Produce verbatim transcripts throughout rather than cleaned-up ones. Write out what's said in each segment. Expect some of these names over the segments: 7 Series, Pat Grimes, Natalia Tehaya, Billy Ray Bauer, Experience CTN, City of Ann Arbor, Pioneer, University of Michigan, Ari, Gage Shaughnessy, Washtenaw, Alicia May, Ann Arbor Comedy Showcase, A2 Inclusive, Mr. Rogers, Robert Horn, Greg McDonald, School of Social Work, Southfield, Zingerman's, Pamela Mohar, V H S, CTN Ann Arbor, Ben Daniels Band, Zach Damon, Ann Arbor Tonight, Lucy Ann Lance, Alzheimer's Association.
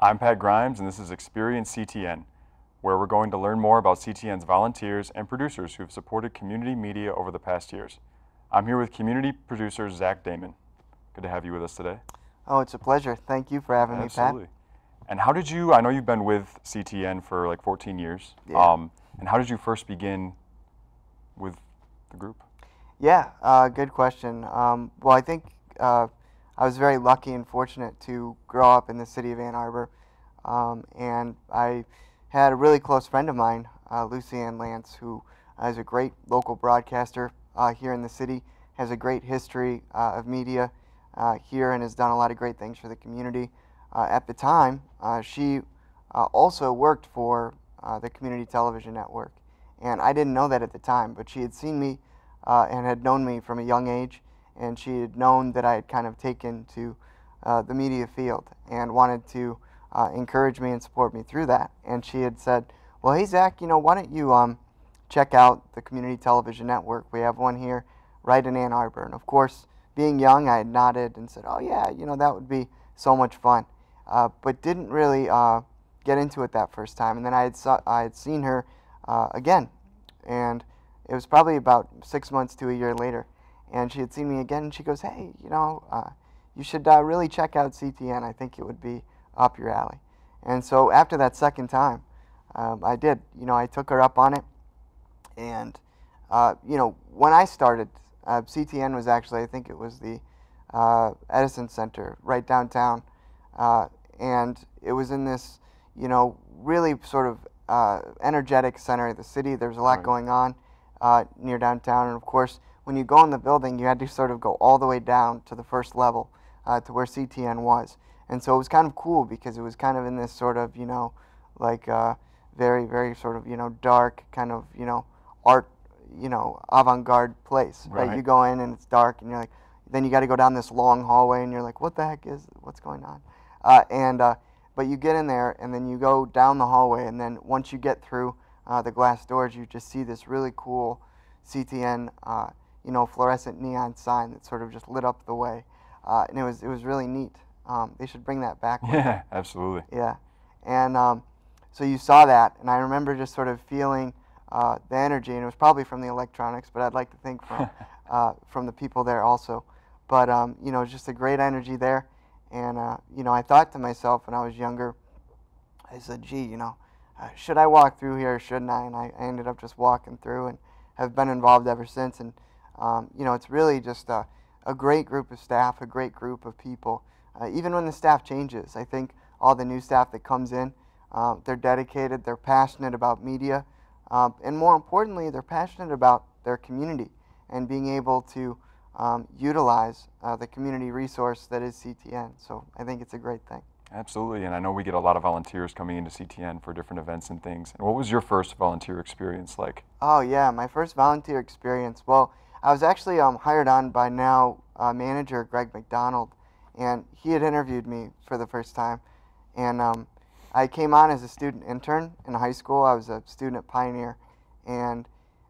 I'm Pat Grimes, and this is Experience C T N, where we're going to learn more about C T N's volunteers and producers who have supported community media over the past years. I'm here with community producer Zach Damon. Good to have you with us today. Oh, it's a pleasure. Thank you for having Absolutely. me, Pat. And how did you, I know you've been with C T N for like fourteen years, yeah. um, and how did you first begin with the group? Yeah, uh, good question. Um, well, I think uh, I was very lucky and fortunate to grow up in the city of Ann Arbor, um, and I had a really close friend of mine, uh, Lucy Ann Lance, who is a great local broadcaster uh, here in the city, has a great history uh, of media uh, here, and has done a lot of great things for the community. Uh, at the time, uh, she uh, also worked for uh, the community television network, and I didn't know that at the time, but she had seen me uh, and had known me from a young age, and she had known that I had kind of taken to uh, the media field and wanted to uh, encourage me and support me through that. And she had said, well, hey, Zach, you know, why don't you um, check out the community television network? We have one here right in Ann Arbor. And of course, being young, I had nodded and said, oh, yeah, you know, that would be so much fun. Uh, but didn't really uh, get into it that first time. And then I had, saw, I had seen her uh, again. And it was probably about six months to a year later. And she had seen me again, and she goes, hey, you know, uh, you should uh, really check out C T N. I think it would be up your alley. And so after that second time, um, I did. You know, I took her up on it. And, uh, you know, when I started, uh, C T N was actually, I think it was the uh, Edison Center right downtown. Uh, and it was in this, you know, really sort of uh, energetic center of the city. There was a lot right. going on uh, near downtown. And, of course, when you go in the building, you had to sort of go all the way down to the first level uh, to where C T N was. And so it was kind of cool because it was kind of in this sort of, you know, like uh, very, very sort of, you know, dark kind of, you know, art, you know, avant-garde place. Right. Right? You go in and it's dark and you're like, then you got to go down this long hallway and you're like, what the heck is, what's going on? Uh, and, uh, but you get in there and then you go down the hallway, and then once you get through uh, the glass doors, you just see this really cool C T N uh, you know, fluorescent neon sign that sort of just lit up the way, uh, and it was it was really neat. Um, they should bring that back. Yeah, absolutely. Yeah, and um, so you saw that, and I remember just sort of feeling uh, the energy, and it was probably from the electronics, but I'd like to think from uh, from the people there also. But um, you know, just a great energy there, and uh, you know, I thought to myself when I was younger, I said, "Gee, you know, uh, should I walk through here, or shouldn't I?" And I, I ended up just walking through, and have been involved ever since, and. Um, you know, it's really just a, a great group of staff, a great group of people. Uh, even when the staff changes, I think all the new staff that comes in, uh, they're dedicated, they're passionate about media, uh, and more importantly, they're passionate about their community and being able to um, utilize uh, the community resource that is C T N. So I think it's a great thing. Absolutely, and I know we get a lot of volunteers coming into C T N for different events and things. And what was your first volunteer experience like? Oh yeah, my first volunteer experience, well, I was actually um, hired on by now uh, manager Greg McDonald, and he had interviewed me for the first time. And um, I came on as a student intern in high school. I was a student at Pioneer, and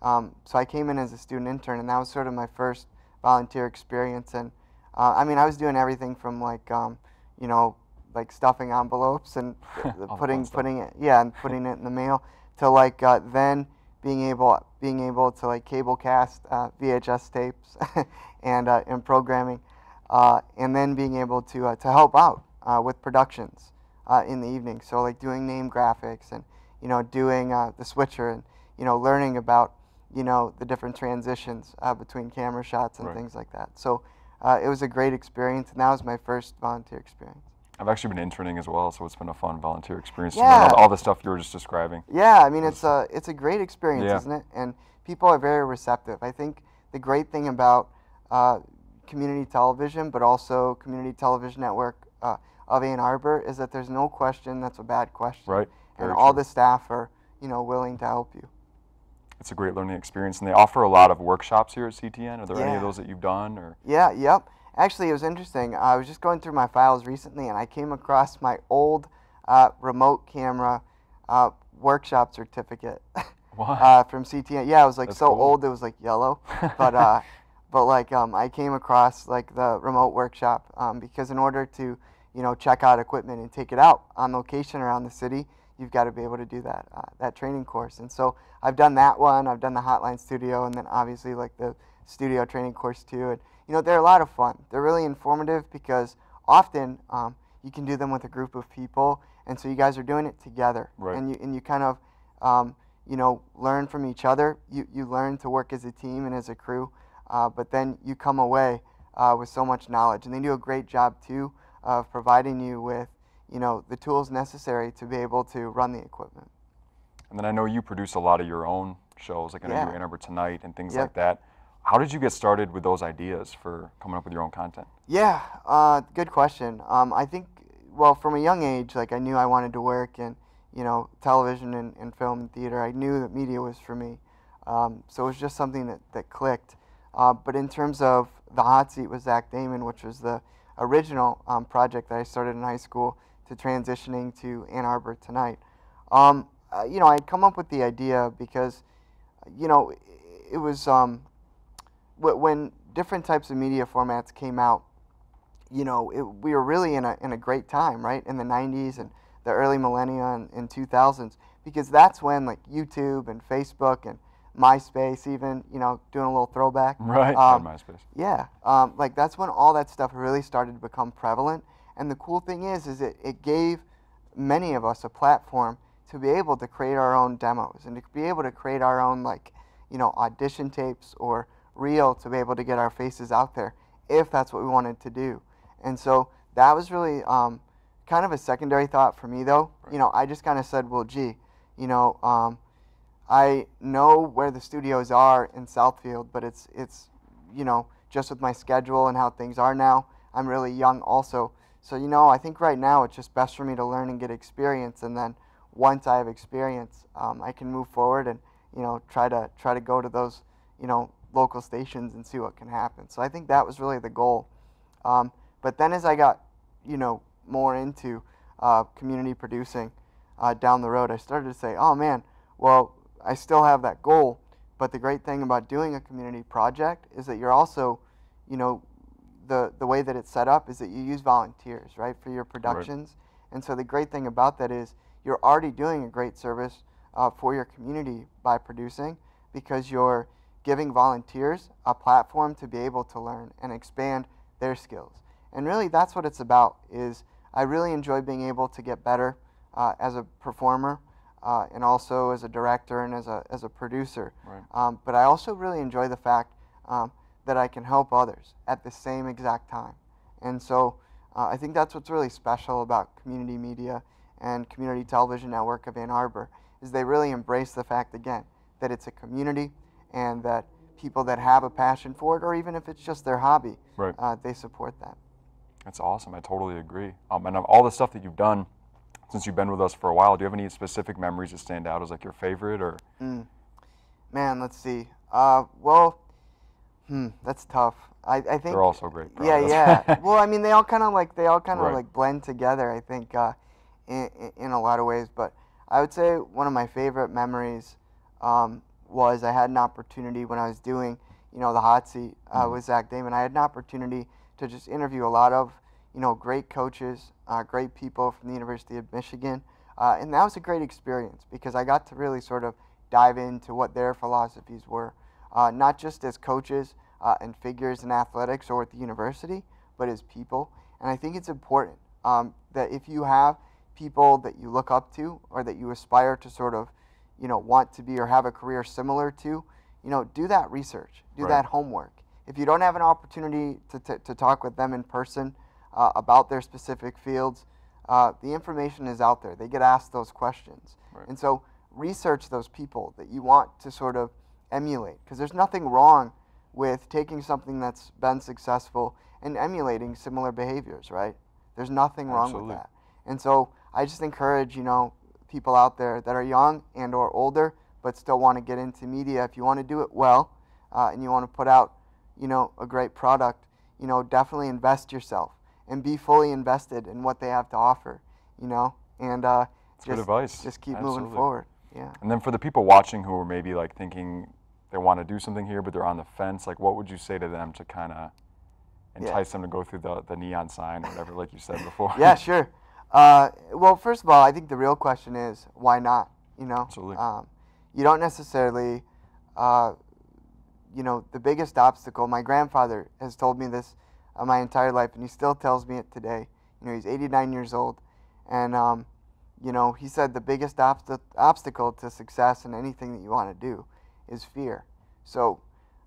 um, so I came in as a student intern, and that was sort of my first volunteer experience. And uh, I mean, I was doing everything from like um, you know, like stuffing envelopes and putting putting it yeah and putting it in the mail to like uh, then. Being able, being able to like cable cast uh, V H S tapes and uh, and programming, uh, and then being able to uh, to help out uh, with productions uh, in the evening. So like doing name graphics and you know doing uh, the switcher and you know learning about you know the different transitions uh, between camera shots and right. things like that. So uh, it was a great experience, and that was my first volunteer experience. I've actually been interning as well, so it's been a fun volunteer experience. Yeah. All, all the stuff you were just describing. Yeah, I mean, it's a, it's a great experience, yeah. isn't it? And people are very receptive. I think the great thing about uh, community television, but also community television network uh, of Ann Arbor, is that there's no question that's a bad question. Right. Very and all true. The staff are, you know, willing to help you. It's a great learning experience, and they offer a lot of workshops here at C T N. Are there yeah. any of those that you've done? Or? Yeah, yep. Actually, it was interesting. I was just going through my files recently, and I came across my old uh, remote camera uh, workshop certificate uh, from C T N. Yeah, it was like That's so cool. old it was like yellow, but uh, but like um, I came across like the remote workshop um, because in order to you know, check out equipment and take it out on location around the city, you've got to be able to do that, uh, that training course. And so I've done that one, I've done the Hotline Studio, and then obviously like the studio training course too. And you know, they're a lot of fun. They're really informative because often um, you can do them with a group of people, and so you guys are doing it together. Right. And you and you kind of, um, you know, learn from each other. You, you learn to work as a team and as a crew, uh, but then you come away uh, with so much knowledge. And they do a great job too of providing you with, you know, the tools necessary to be able to run the equipment. And then I know you produce a lot of your own shows, like I know yeah. you Ann Arbor Tonight and things yep. like that. How did you get started with those ideas for coming up with your own content? Yeah, uh, good question. Um, I think, well, from a young age, like I knew I wanted to work in, you know, television and, and film and theater. I knew that media was for me. Um, so it was just something that, that clicked. Uh, but in terms of the hot seat with Zach Damon, which was the original um, project that I started in high school, to transitioning to Ann Arbor Tonight. Um, uh, you know, I'd come up with the idea because, you know, it, it was... Um, when different types of media formats came out, you know, it, we were really in a, in a great time, right? In the nineties and the early millennia and, and two thousands, because that's when like YouTube and Facebook and MySpace even, you know, doing a little throwback. Right, um, MySpace. Yeah, um, like that's when all that stuff really started to become prevalent. And the cool thing is, is it, it gave many of us a platform to be able to create our own demos and to be able to create our own, like, you know, audition tapes or real to be able to get our faces out there if that's what we wanted to do. And so that was really um, kind of a secondary thought for me though. Right. You know, I just kind of said, well, gee, you know, um, I know where the studios are in Southfield, but it's, it's, you know, just with my schedule and how things are now, I'm really young also. So, you know, I think right now it's just best for me to learn and get experience. And then once I have experience, um, I can move forward and, you know, try to, try to go to those, you know, local stations and see what can happen. So I think that was really the goal. Um, but then as I got, you know, more into uh, community producing uh, down the road, I started to say, oh man, well, I still have that goal, but the great thing about doing a community project is that you're also, you know, the, the way that it's set up is that you use volunteers, right, for your productions. Right. And so the great thing about that is you're already doing a great service uh, for your community by producing, because you're giving volunteers a platform to be able to learn and expand their skills. And really that's what it's about, is I really enjoy being able to get better uh, as a performer uh, and also as a director and as a, as a producer. Right. Um, but I also really enjoy the fact um, that I can help others at the same exact time. And so uh, I think that's what's really special about community media and Community Television Network of Ann Arbor, is they really embrace the fact, again, that it's a community, and that people that have a passion for it, or even if it's just their hobby, right. uh, they support that. That's awesome. I totally agree. Um, and of all the stuff that you've done since you've been with us for a while, do you have any specific memories that stand out as like your favorite? Or mm. Man, let's see. Uh, well, hmm, that's tough. I, I think they're all so great. Bro. Yeah, yeah. Well, I mean, they all kind of like they all kind of right. like blend together, I think, uh, in, in a lot of ways. But I would say one of my favorite memories. Um, was I had an opportunity when I was doing, you know, the hot seat uh, mm-hmm. with Zach Damon. I had an opportunity to just interview a lot of, you know, great coaches, uh, great people from the University of Michigan. Uh, and that was a great experience because I got to really sort of dive into what their philosophies were, uh, not just as coaches uh, and figures in athletics or at the university, but as people. And I think it's important um, that if you have people that you look up to or that you aspire to sort of, you know, want to be or have a career similar to, you know, do that research, do right. that homework. If you don't have an opportunity to, to, to talk with them in person uh, about their specific fields, uh, the information is out there. They get asked those questions. Right. And so research those people that you want to sort of emulate, because there's nothing wrong with taking something that's been successful and emulating similar behaviors, right? There's nothing wrong Absolutely. With that. And so I just encourage, you know, people out there that are young and or older but still want to get into media, if you want to do it well uh, and you want to put out, you know, a great product, you know, definitely invest yourself and be fully invested in what they have to offer, you know, and uh, just, good advice. Just keep Absolutely. Moving forward. Yeah. And then for the people watching who are maybe like thinking they want to do something here but they're on the fence, like what would you say to them to kind of entice yeah. them to go through the, the neon sign or whatever, like you said before. Yeah, sure. Uh, well, first of all, I think the real question is, why not? You know, absolutely. Um, you don't necessarily, uh, you know, the biggest obstacle, my grandfather has told me this uh, my entire life, and he still tells me it today. You know, he's eighty-nine years old, and, um, you know, he said the biggest obst obstacle to success in anything that you want to do is fear. So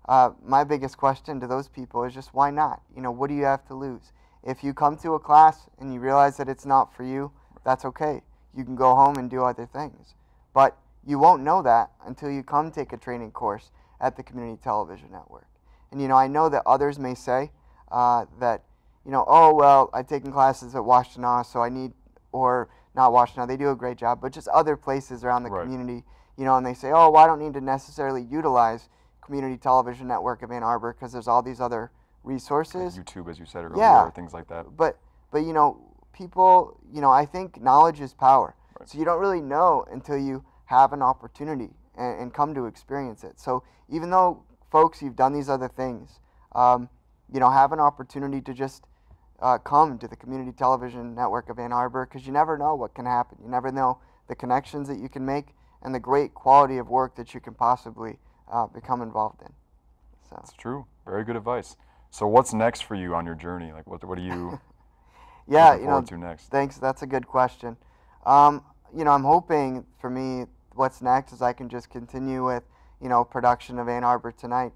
uh, my biggest question to those people is just, why not? You know, what do you have to lose? If you come to a class and you realize that it's not for you, that's okay. You can go home and do other things. But you won't know that until you come take a training course at the Community Television Network. And, you know, I know that others may say uh, that, you know, oh, well, I've taken classes at Washtenaw, so I need, or not Washtenaw, they do a great job, but just other places around the right. community, you know, and they say, oh, well, I don't need to necessarily utilize Community Television Network of Ann Arbor because there's all these other resources. Like YouTube, as you said earlier, yeah. or things like that. But, but, you know, people, you know, I think knowledge is power. Right. So you don't really know until you have an opportunity and, and come to experience it. So even though, folks, you've done these other things, um, you know, have an opportunity to just uh, come to the Community Television Network of Ann Arbor, because you never know what can happen. You never know the connections that you can make and the great quality of work that you can possibly uh, become involved in. So. That's true. Very good advice. So what's next for you on your journey? Like, what, what are you yeah, looking forward you know, to next? Thanks. That's a good question. Um, you know, I'm hoping for me, what's next is I can just continue with, you know, production of Ann Arbor Tonight.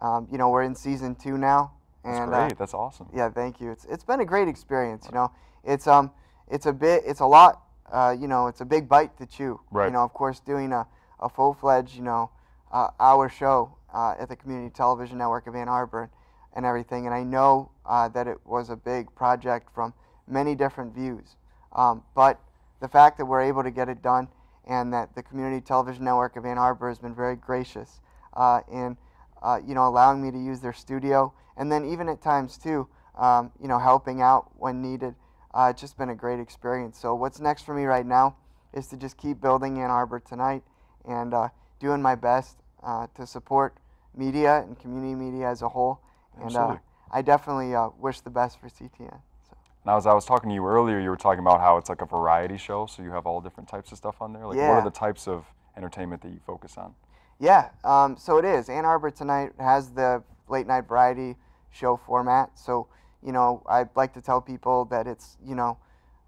Um, you know, we're in season two now. And, that's great. Uh, That's awesome. Yeah, thank you. It's it's been a great experience. You know, it's um, it's a bit, it's a lot. Uh, you know, it's a big bite to chew. Right. You know, of course, doing a, a full-fledged, you know, uh, hour show uh, at the Community Television Network of Ann Arbor and everything. And I know uh, that it was a big project from many different views. Um, but the fact that we're able to get it done, and that the Community Television Network of Ann Arbor has been very gracious uh, in, uh, you know, allowing me to use their studio. And then even at times, too, um, you know, helping out when needed. Uh, it's just been a great experience. So what's next for me right now is to just keep building Ann Arbor Tonight and uh, doing my best uh, to support media and community media as a whole. And uh, I definitely uh, wish the best for C T N. So. Now, as I was talking to you earlier, you were talking about how it's like a variety show, so you have all different types of stuff on there. Like, yeah. What are the types of entertainment that you focus on? Yeah, um, so it is. Ann Arbor Tonight has the late-night variety show format. So, you know, I like to tell people that it's, you know,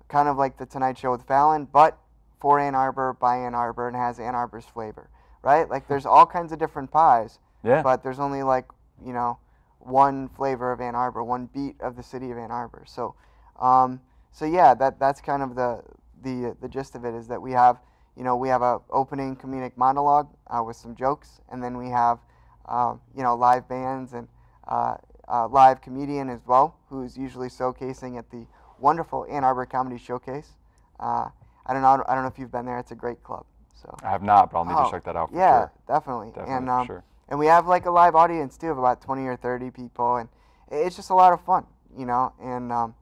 kind of like the Tonight Show with Fallon, but for Ann Arbor, by Ann Arbor, and has Ann Arbor's flavor, right? Like, there's all kinds of different pies, yeah. but there's only, like, you know, one flavor of Ann Arbor, one beat of the city of Ann Arbor. So, um, so yeah, that that's kind of the, the, the gist of it, is that we have, you know, we have a opening comedic monologue uh, with some jokes, and then we have, uh, you know, live bands and, uh, Uh, live comedian as well, who's usually showcasing at the wonderful Ann Arbor Comedy Showcase. Uh, I don't know. I don't know if you've been there. It's a great club. So I have not, but I'll need oh, to check that out. For yeah, sure. definitely. definitely and um, sure. and we have like a live audience too of about twenty or thirty people, and it's just a lot of fun, you know. And um,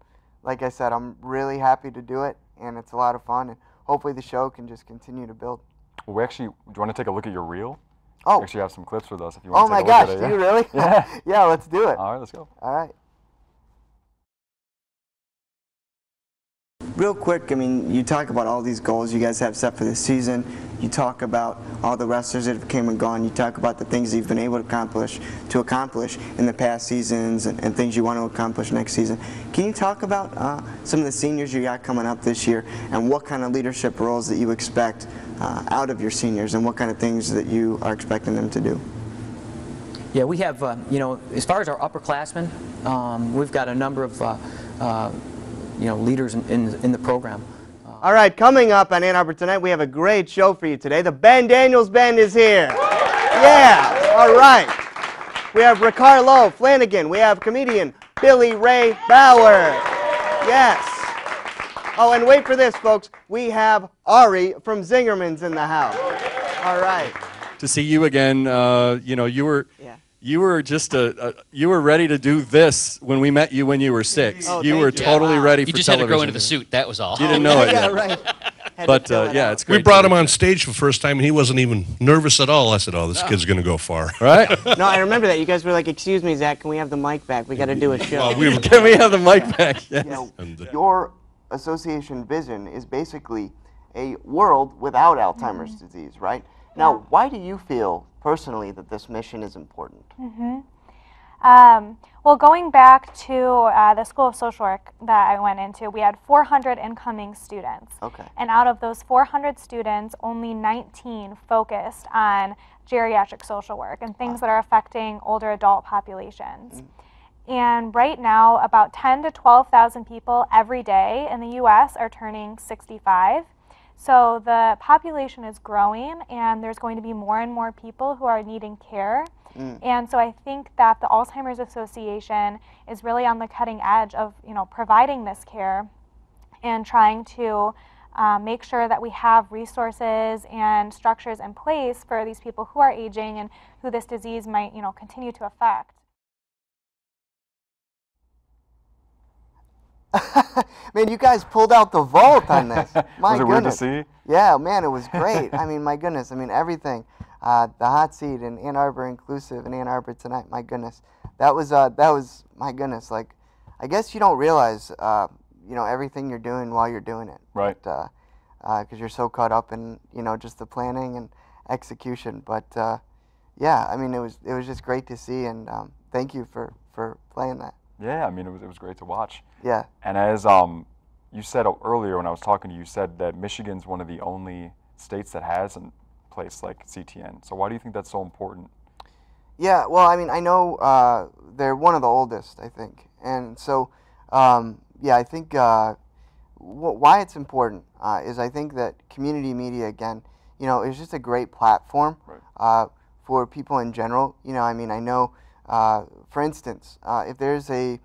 like I said, I'm really happy to do it, and it's a lot of fun, and hopefully the show can just continue to build. Well, we actually, do you want to take a look at your reel? Oh, we actually have some clips with us if you want oh to take a gosh, look at it. Oh my gosh, do you really? Yeah. Yeah, let's do it. All right, let's go. All right. Real quick, I mean, you talk about all these goals you guys have set for this season. You talk about all the wrestlers that have came and gone. You talk about the things that you've been able to accomplish, to accomplish in the past seasons and, and things you want to accomplish next season. Can you talk about uh, some of the seniors you got coming up this year and what kind of leadership roles that you expect uh, out of your seniors and what kind of things that you are expecting them to do? Yeah, we have, uh, you know, as far as our upperclassmen, um, we've got a number of uh, uh, you know, leaders in, in, in the program. Uh, All right, coming up on Ann Arbor Tonight, we have a great show for you today. The Ben Daniels Band is here. Yeah, all right. We have Ricardo Flanagan. We have comedian Billy Ray Bauer. Yes. Oh, and wait for this, folks. We have Ari from Zingerman's in the house. All right. To see you again, uh, you know, you were... Yeah. You were just a, a, you were ready to do this when we met you when you were six. Oh, you were you. totally yeah, wow. ready for television. You just television. had to grow into the suit, that was all. You didn't know it yet. Yeah, right. But uh, yeah, it's great. We brought him on stage for the first time, and he wasn't even nervous at all. I said, "Oh, this kid's gonna go far." Right? No, I remember that. You guys were like, "Excuse me, Zach, can we have the mic back? We got to do a show." Well, we were, can we have the mic back? Yes. You know, and, uh, your association vision is basically a world without Alzheimer's mm-hmm. disease, right? Now, yeah. why do you feel personally that this mission is important? Mm-hmm. Um, well, going back to uh, the School of Social Work that I went into, we had four hundred incoming students. Okay. And out of those four hundred students, only nineteen focused on geriatric social work and things that are affecting older adult populations. Mm-hmm. And right now, about ten to twelve thousand people every day in the U S are turning sixty-five. So the population is growing, and there's going to be more and more people who are needing care. Mm. And so I think that the Alzheimer's Association is really on the cutting edge of, you know, providing this care and trying to uh, make sure that we have resources and structures in place for these people who are aging and who this disease might, you know, continue to affect. Man, you guys pulled out the vault on this. My was it goodness. Weird to see? Yeah, man, it was great. I mean, my goodness. I mean, everything. Uh, the hot seat and Ann Arbor Inclusive and Ann Arbor Tonight. My goodness, that was uh, that was my goodness. Like, I guess you don't realize, uh, you know, everything you're doing while you're doing it, right? Because uh, uh, you're so caught up in, you know, just the planning and execution. But uh, yeah, I mean, it was it was just great to see, and um, thank you for for playing that. Yeah, I mean, it was it was great to watch. Yeah. And as um, you said earlier when I was talking to you, you said that Michigan's one of the only states that has an place like C T N. So why do you think that's so important? Yeah, well, I mean, I know uh, they're one of the oldest, I think. And so, um, yeah, I think uh, wh why it's important uh, is I think that community media, again, you know, is just a great platform right. uh, for people in general. You know, I mean, I know, uh, for instance, uh, if there's a,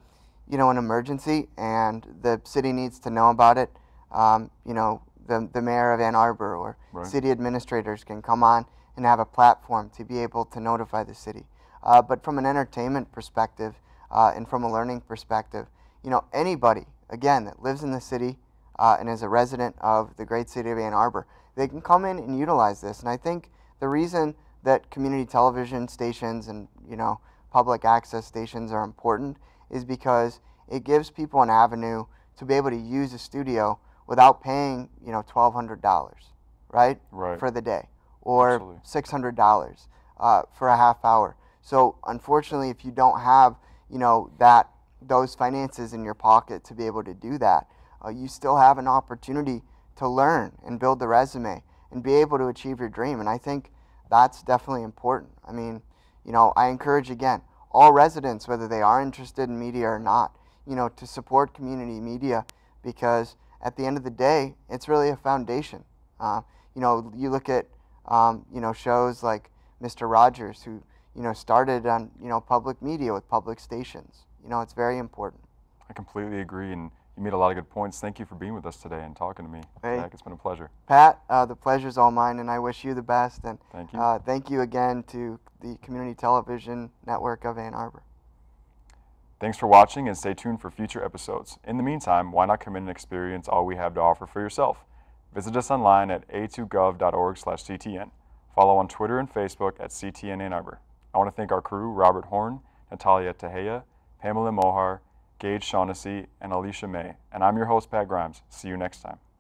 you know, an emergency and the city needs to know about it, um, you know, The, the mayor of Ann Arbor or right. city administrators can come on and have a platform to be able to notify the city. Uh, but from an entertainment perspective uh, and from a learning perspective, you know, anybody, again, that lives in the city uh, and is a resident of the great city of Ann Arbor, they can come in and utilize this. And I think the reason that community television stations and, you know, public access stations are important is because it gives people an avenue to be able to use a studio without paying, you know, twelve hundred dollars, right? Right. For the day, or Absolutely. six hundred dollars uh, for a half hour. So unfortunately, if you don't have, you know, that those finances in your pocket to be able to do that, uh, you still have an opportunity to learn and build the resume and be able to achieve your dream. And I think that's definitely important. I mean, you know, I encourage, again, all residents, whether they are interested in media or not, you know, to support community media, because at the end of the day, it's really a foundation. Uh, you know, you look at, um, you know, shows like Mister Rogers, who, you know, started on, you know, public media with public stations. You know, it's very important. I completely agree, and you made a lot of good points. Thank you for being with us today and talking to me, hey. Zach. It's been a pleasure. Pat, uh, the pleasure's all mine, and I wish you the best. And thank you. Uh, thank you again to the Community Television Network of Ann Arbor. Thanks for watching, and stay tuned for future episodes. In the meantime, why not come in and experience all we have to offer for yourself? Visit us online at a two gov dot org slash C T N. Follow on Twitter and Facebook at C T N Ann Arbor. I want to thank our crew, Robert Horn, Natalia Tehaya, Pamela Mohar, Gage Shaughnessy, and Alicia May. And I'm your host, Pat Grimes. See you next time.